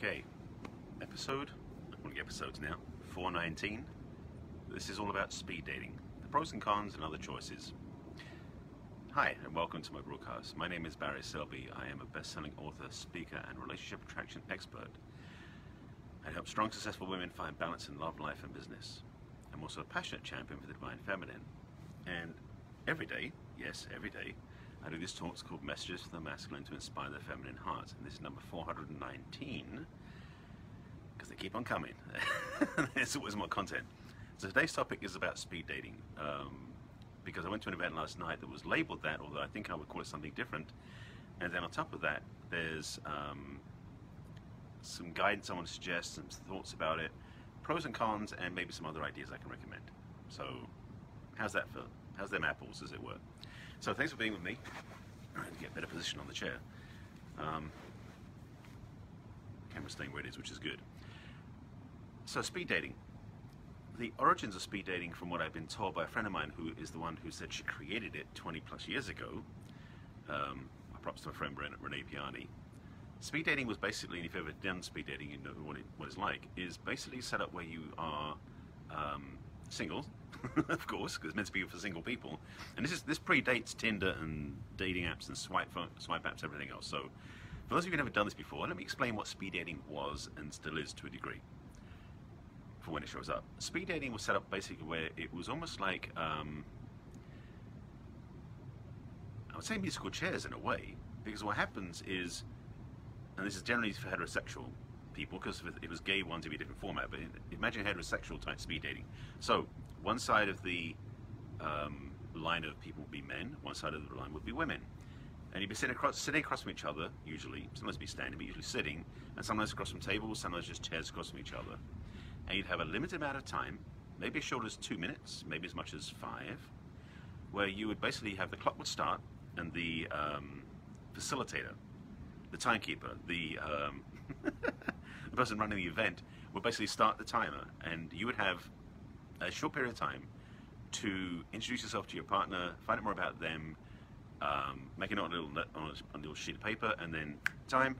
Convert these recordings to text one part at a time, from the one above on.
Okay, I'm calling episodes now, 419. This is all about speed dating, the pros and cons and other choices. Hi, and welcome to my broadcast. My name is Barry Selby. I am a best-selling author, speaker, and relationship attraction expert. I help strong, successful women find balance in love, life, and business. I'm also a passionate champion for the divine feminine. And every day, yes, every day, I do these talks called Messages From The Masculine to inspire the feminine heart. And this is number 419, because they keep on coming. There's always more content. So today's topic is about speed dating, because I went to an event last night that was labeled that, although I think I would call it something different. And then on top of that, there's some guidance I want to suggest, some thoughts about it, pros and cons, and maybe some other ideas I can recommend. So how's that for? How's them apples, as it were? So thanks for being with me. I'm going to get a better position on the chair. Camera's staying where it is, which is good. So speed dating. The origins of speed dating, from what I've been told by a friend of mine who is the one who said she created it 20 plus years ago, props to my friend René Piani. Speed dating was basically, and if you've ever done speed dating, you know what it's like, is basically set up where you are single, of course, because it's meant to be for single people. And this predates Tinder and dating apps and swipe apps, everything else. So for those of you who've never done this before, let me explain what speed dating was and still is to a degree, for when it shows up. Speed dating was set up basically where it was almost like, I would say musical chairs in a way, because what happens is, and this is generally for heterosexual people, because if it was gay ones it'd be a different format, but imagine heterosexual type speed dating. So one side of the line of people would be men, one side of the line would be women. And you'd be sitting across from each other, usually, sometimes be standing, but usually sitting, and sometimes across from tables, sometimes just chairs across from each other. And you'd have a limited amount of time, maybe as short as 2 minutes, maybe as much as 5, where you would basically have the clock would start, and the facilitator, the timekeeper, the person running the event would basically start the timer, and you would have a short period of time to introduce yourself to your partner, find out more about them, make a note on a little sheet of paper, and then time.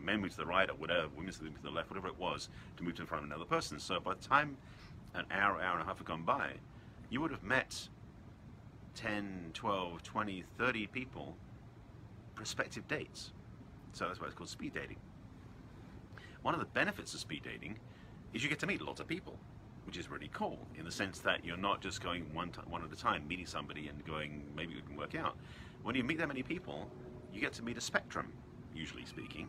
Men move to the right or whatever, women move to the left, whatever it was, to move to in front of another person. So by the time an hour, hour and a half had gone by, you would have met 10, 12, 20, 30 people, prospective dates. So that's why it's called speed dating. One of the benefits of speed dating is you get to meet lots of people, which is really cool, in the sense that you're not just going one at a time, meeting somebody and going, maybe we can work out. When you meet that many people, you get to meet a spectrum, usually speaking,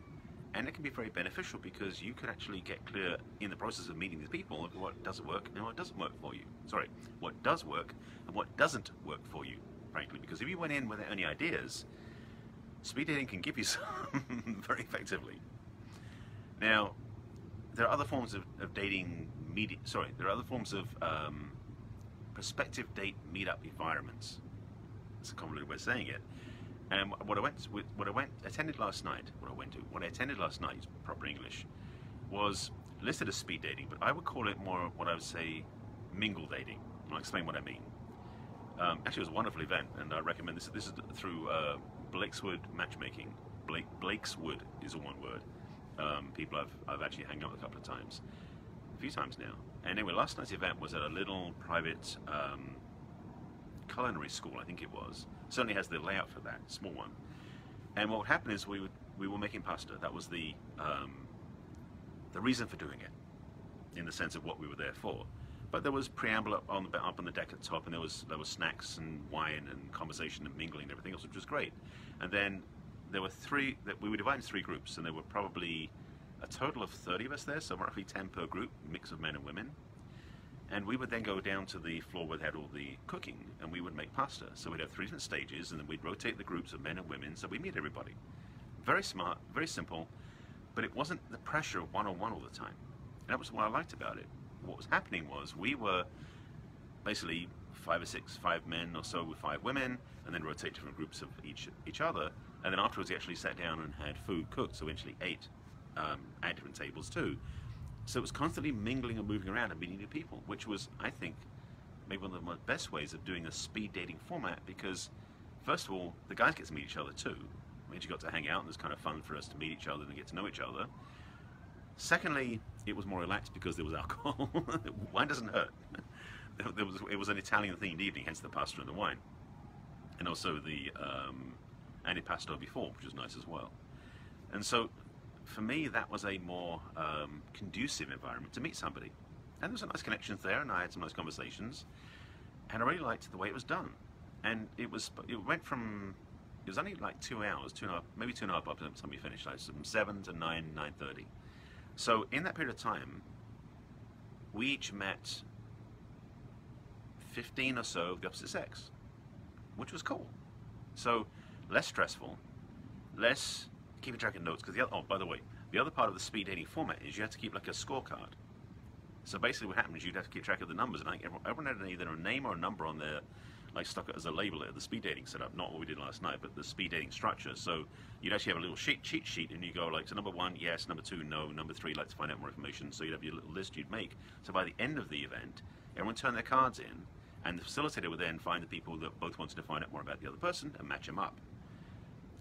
and it can be very beneficial because you could actually get clear in the process of meeting these people of what does work and what doesn't work for you. Sorry, what does work and what doesn't work for you, frankly, because if you went in without any ideas, speed dating can give you some very effectively. Now, there are other forms of dating media, sorry, there are other forms of prospective date meetup environments. That's a convoluted way of saying it. And what I attended last night, proper English, was listed as speed dating, but I would call it more what I would say mingle dating, and I'll explain what I mean. Actually, it was a wonderful event, and I recommend this. This is through Blake'swood Matchmaking. Blake'swood is all one word. People I've actually hung out with a few times now. And anyway, last night's event was at a little private culinary school, I think it was. Certainly has the layout for that, small one. And what would happen is we were making pasta. That was the reason for doing it, in the sense of what we were there for. But there was preamble up on the deck at the top, and there was snacks and wine and conversation and mingling and everything else, which was great. And then there were three, that we were divided into three groups, and there were probably a total of 30 of us there, so roughly 10 per group, mix of men and women. And we would then go down to the floor where they had all the cooking, and we would make pasta. So we'd have three different stages, and then we'd rotate the groups of men and women, so we meet everybody. Very smart, very simple, but it wasn't the pressure of one-on-one all the time. And that was what I liked about it. What was happening was we were basically five men or so with 5 women, and then rotate different groups of each other. And then afterwards, we actually sat down and had food cooked, so we actually ate at different tables too. So it was constantly mingling and moving around and meeting new people, which was, I think, maybe one of the best ways of doing a speed dating format, because, first of all, the guys get to meet each other too. We actually got to hang out, and it was kind of fun for us to meet each other and get to know each other. Secondly, it was more relaxed because there was alcohol. Wine doesn't hurt. It was an Italian-themed evening, hence the pasta and the wine. And also the antipasto before, which was nice as well. And so, for me, that was a more conducive environment to meet somebody. And there was some nice connections there, and I had some nice conversations. And I really liked the way it was done. And it was only like 2 hours, maybe 2 and a half by the time we finished, like from 7 to 9, 9:30. So in that period of time, we each met 15 or so of the opposite sex, which was cool. So less stressful, less keeping track of notes, because by the way, the other part of the speed dating format is you have to keep like a scorecard. So basically what happened is you'd have to keep track of the numbers, and everyone had either a name or a number on their, like stuck it as a label at the speed dating setup, not what we did last night, but the speed dating structure. So you'd actually have a little cheat sheet, and you go like, so number one, yes, number two, no, number three, like to find out more information. So you'd have your little list you'd make. So by the end of the event, everyone turned their cards in, and the facilitator would then find the people that both wanted to find out more about the other person and match them up.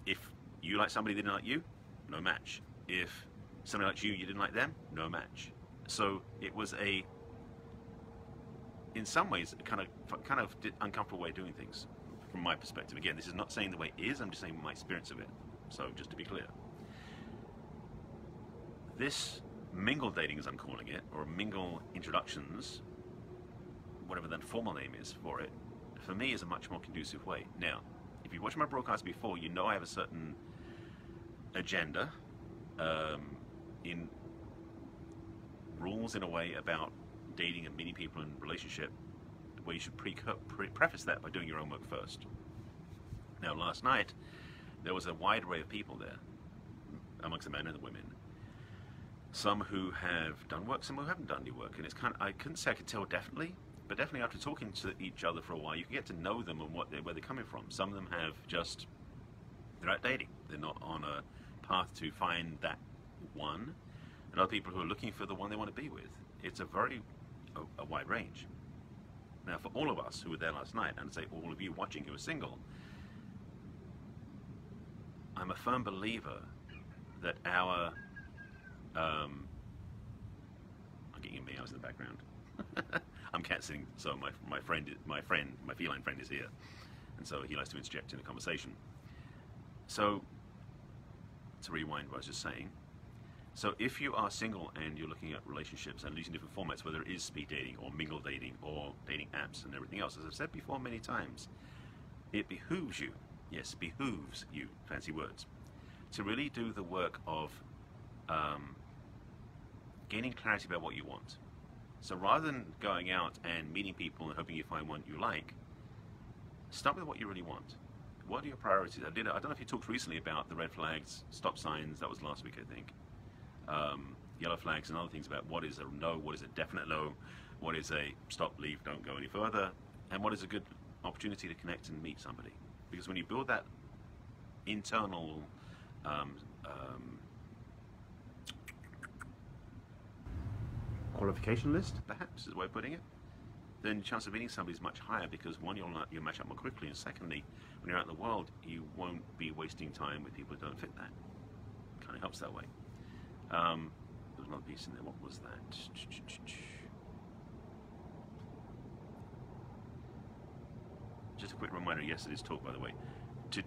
If you like somebody they didn't like you, no match. If somebody likes you, you didn't like them, no match. So it was a, in some ways, a kind of uncomfortable way of doing things, from my perspective. Again, this is not saying the way it is, I'm just saying my experience of it. So just to be clear, this mingle dating, as I'm calling it, or mingle introductions, whatever the formal name is for it, for me is a much more conducive way. Now, if you watched my broadcast before, you know I have a certain agenda in rules, in a way, about dating and meeting people in relationship, where you should preface that by doing your own work first. Now, last night there was a wide array of people there, amongst the men and the women. Some who have done work, some who haven't done any work, and it's I couldn't say I could tell definitely, but definitely after talking to each other for a while, you can get to know them and where they're coming from. Some of them have just, they're out dating; they're not on a path to find that one, and other people who are looking for the one they want to be with. It's a very a wide range. Now, for all of us who were there last night, and say all of you watching who are single, I'm a firm believer that our I'm getting meows in the background. I'm cat sitting, so my feline friend is here, and so he likes to interject in the conversation. So to rewind what I was just saying. So if you are single and you're looking at relationships and using different formats, whether it is speed dating or mingle dating or dating apps and everything else, as I've said before many times, it behooves you, yes, behooves you, fancy words, to really do the work of gaining clarity about what you want. So rather than going out and meeting people and hoping you find one you like, start with what you really want. What are your priorities? I don't know if you talked recently about the red flags, stop signs, that was last week I think. Yellow flags and other things about what is a no, what is a definite no, what is a stop, leave, don't go any further, and what is a good opportunity to connect and meet somebody. Because when you build that internal qualification list, perhaps is a way of putting it, then the chance of meeting somebody is much higher, because one, you'll match up more quickly, and secondly, when you're out in the world, you won't be wasting time with people who don't fit that. It kind of helps that way. There was another piece in there, what was that? Just a quick reminder of yesterday's talk, by the way. To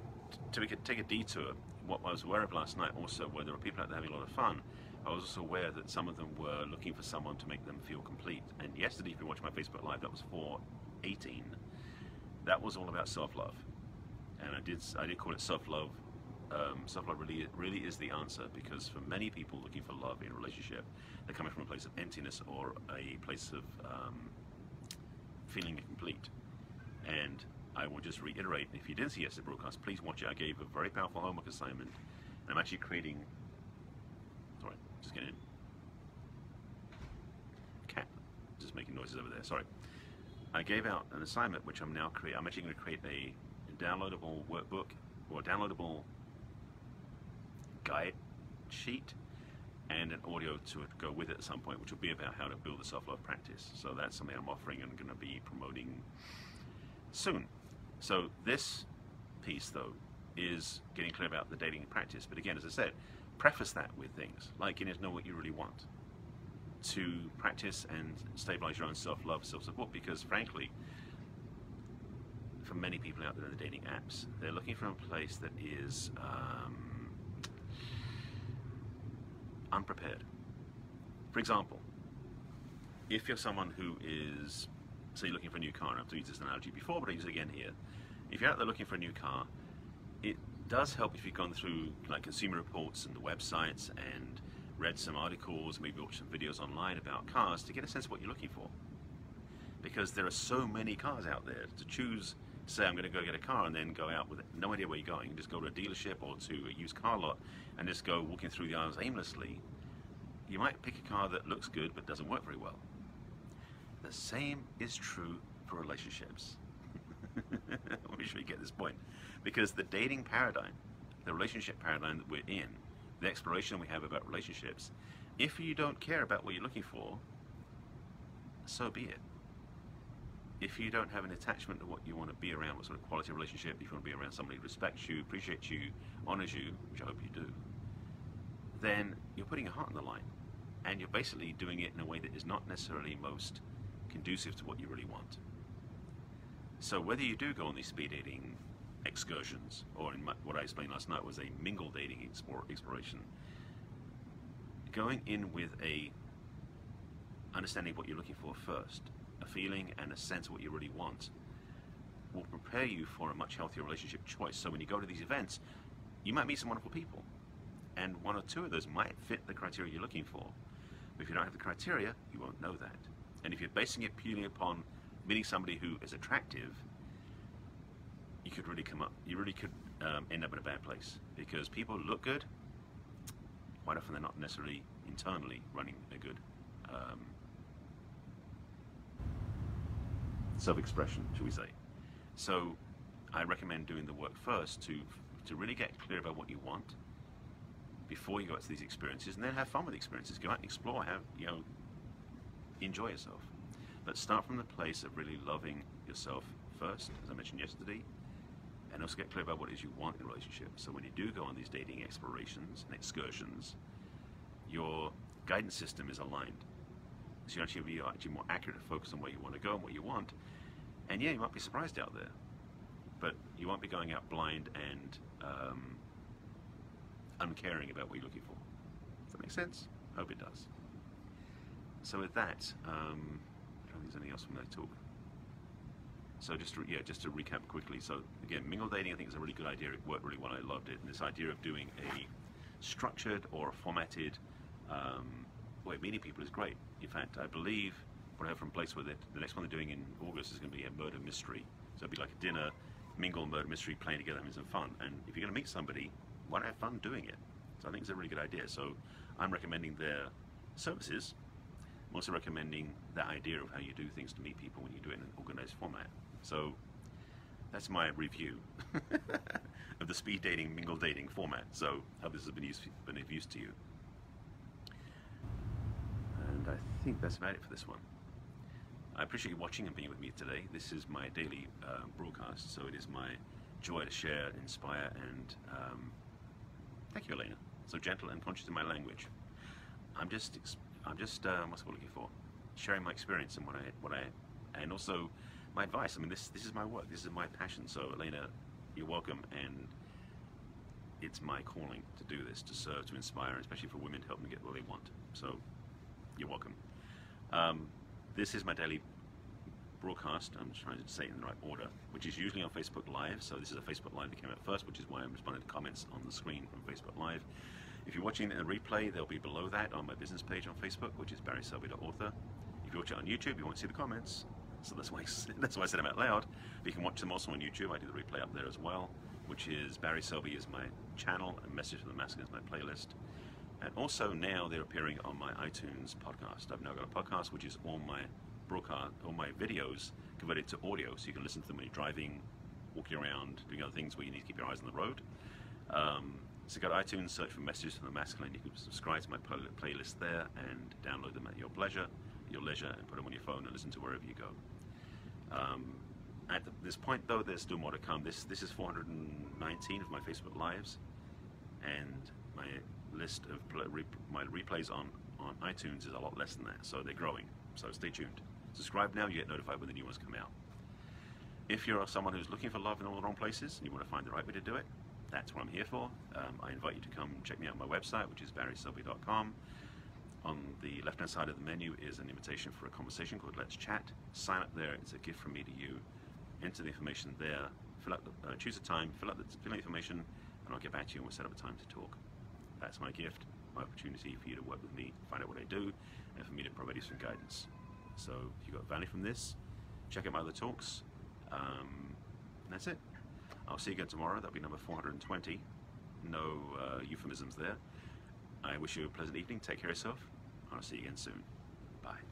take a detour, what I was aware of last night also, where there were people out there having a lot of fun, I was also aware that some of them were looking for someone to make them feel complete. And yesterday, if you watched my Facebook Live, that was 4:18. That was all about self-love. And I did call it self-love. Self-love really is the answer, because for many people looking for love in a relationship, they're coming from a place of emptiness or a place of feeling incomplete. And I will just reiterate, if you didn't see yesterday's broadcast, please watch it. I gave a very powerful homework assignment, and I'm actually creating, sorry, just getting in, cat, just making noises over there, sorry. I gave out an assignment which I'm now creating. I'm actually going to create a downloadable workbook, or a downloadable guide sheet, and an audio to go with it at some point, which will be about how to build a self-love practice. So that's something I'm offering and going to be promoting soon. So this piece, though, is getting clear about the dating practice. But again, as I said, preface that with things like you need to know what you really want to practice and stabilize your own self-love, self-support, because frankly, for many people out there in the dating apps, they're looking for a place that is unprepared. For example, if you're someone who is, say, looking for a new car, and I've used this analogy before, but I use it again here. If you're out there looking for a new car, it does help if you've gone through like Consumer Reports and the websites and read some articles, maybe watched some videos online about cars to get a sense of what you're looking for. Because there are so many cars out there to choose. Say I'm going to go get a car and then go out with no idea where you're going. You can just go to a dealership or to a used car lot and just go walking through the aisles aimlessly. You might pick a car that looks good but doesn't work very well. The same is true for relationships. I'll be sure you get this point. Because the dating paradigm, the relationship paradigm that we're in, the exploration we have about relationships, if you don't care about what you're looking for, so be it. If you don't have an attachment to what you want to be around, what sort of quality of relationship, if you want to be around somebody who respects you, appreciates you, honors you, which I hope you do, then you're putting your heart on the line. And you're basically doing it in a way that is not necessarily most conducive to what you really want. So whether you do go on these speed dating excursions, or in what I explained last night was a mingle dating exploration, going in with a understanding of what you're looking for first, a feeling and a sense of what you really want, will prepare you for a much healthier relationship choice. So when you go to these events, you might meet some wonderful people, and one or two of those might fit the criteria you're looking for. But if you don't have the criteria, you won't know that. And if you're basing it purely upon meeting somebody who is attractive, you could really end up in a bad place, because people look good. Quite often they're not necessarily internally running a good self-expression, shall we say. So I recommend doing the work first to really get clear about what you want before you go out to these experiences, and then have fun with the experiences. Go out and explore, enjoy yourself. But start from the place of really loving yourself first, as I mentioned yesterday, and also get clear about what it is you want in a relationship. So when you do go on these dating explorations and excursions, your guidance system is aligned. So you're actually more accurate and focused on where you want to go and what you want. And yeah, you might be surprised out there, but you won't be going out blind and uncaring about what you're looking for. Does that make sense? Hope it does. So with that, I don't think there's anything else from that talk. So just to recap quickly. So again, mingle dating I think is a really good idea. It worked really well. I loved it. And this idea of doing a structured or a formatted way of meeting people is great. In fact, I believe what I heard from Blake'swood, the next one they're doing in August is going to be a murder mystery. So it'll be like a dinner, mingle, murder mystery, playing together, having some fun. And if you're going to meet somebody, why not have fun doing it? So I think it's a really good idea. So I'm recommending their services. I'm also recommending that idea of how you do things to meet people when you do it in an organized format. So that's my review of the speed dating, mingle dating format. So I hope this has been of use to you. And I think that's about it for this one. I appreciate you watching and being with me today. This is my daily broadcast, so it is my joy to share, inspire, and thank you, Elena. So gentle and conscious in my language. I'm just what's what I'm looking for? Sharing my experience and and also my advice. I mean, this is my work. This is my passion. So Elena, you're welcome, and it's my calling to do this, to serve, to inspire, especially for women, to help them get what they want. So you're welcome. This is my daily broadcast. I'm just trying to say it in the right order, which is usually on Facebook Live. So this is a Facebook Live that came out first, which is why I'm responding to comments on the screen from Facebook Live. If you're watching the replay, they'll be below that on my business page on Facebook, which is barryselby.author. If you watch it on YouTube, you won't see the comments, so that's why I said them out loud. But you can watch them also on YouTube. I do the replay up there as well, which is Barry Selby is my channel, and Messages From The Masculine is my playlist. And also now they're appearing on my iTunes podcast. I've now got a podcast, which is all my broadcast, all my videos converted to audio, so you can listen to them when you're driving, walking around, doing other things where you need to keep your eyes on the road. So go to iTunes, search for Messages From The Masculine. You can subscribe to my playlist there and download them at your leisure, and put them on your phone and listen to wherever you go. At this point, though, there's still more to come. This is 419 of my Facebook Lives, and my list of my replays on iTunes is a lot less than that, so they're growing. So stay tuned. Subscribe now, you get notified when the new ones come out. If you're someone who's looking for love in all the wrong places and you want to find the right way to do it, that's what I'm here for. I invite you to come check me out on my website, which is barryselby.com. On the left-hand side of the menu is an invitation for a conversation called Let's Chat. Sign up there, it's a gift from me to you. Enter the information there, fill out the, choose a time, fill out the information, and I'll get back to you and we'll set up a time to talk. That's my gift, my opportunity for you to work with me, find out what I do, and for me to provide you some guidance. So if you got value from this, check out my other talks. And that's it. I'll see you again tomorrow. That'll be number 420. No euphemisms there. I wish you a pleasant evening. Take care of yourself. I'll see you again soon. Bye.